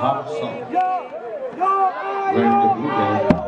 harp song. When the Buddha